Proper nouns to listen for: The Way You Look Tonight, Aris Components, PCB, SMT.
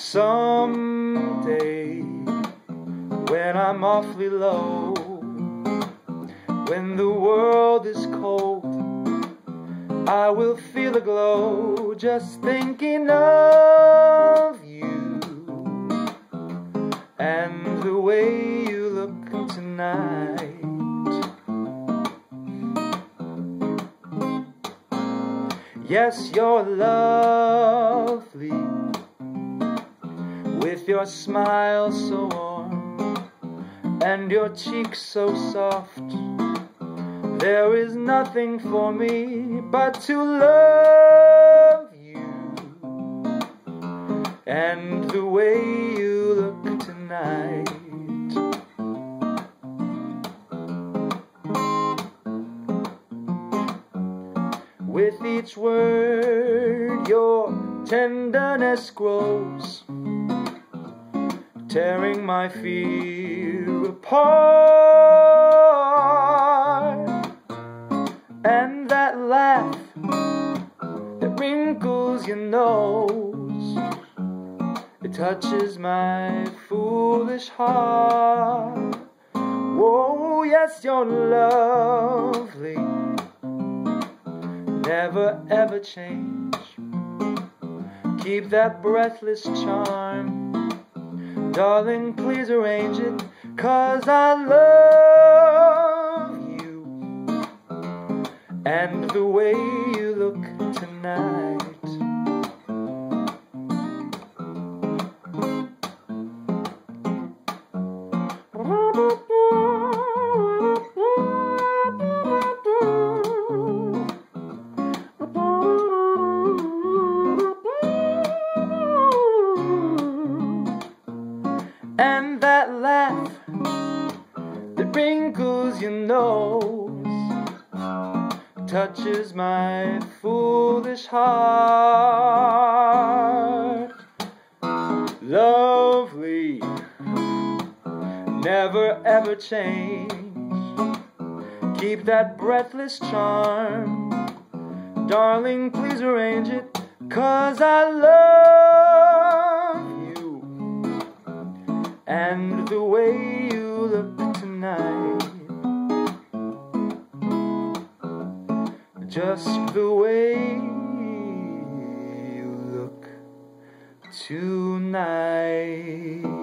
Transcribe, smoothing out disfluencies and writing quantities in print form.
Someday, when I'm awfully low, when the world is cold, I will feel a glow just thinking of you and the way you look tonight. Yes, you're lovely, with your smile so warm and your cheeks so soft. There is nothing for me but to love you and the way you look tonight. With each word your tenderness grows, tearing my fear apart, and that laugh that wrinkles your nose, it touches my foolish heart. Oh, yes, you're lovely, never ever change, keep that breathless charm. Darling, please arrange it, 'cause I love you and the way you look tonight. And that laugh that wrinkles your nose, touches my foolish heart. Lovely, never ever change, keep that breathless charm. Darling, please arrange it, 'cause I love you and the way you look tonight, just the way you look tonight.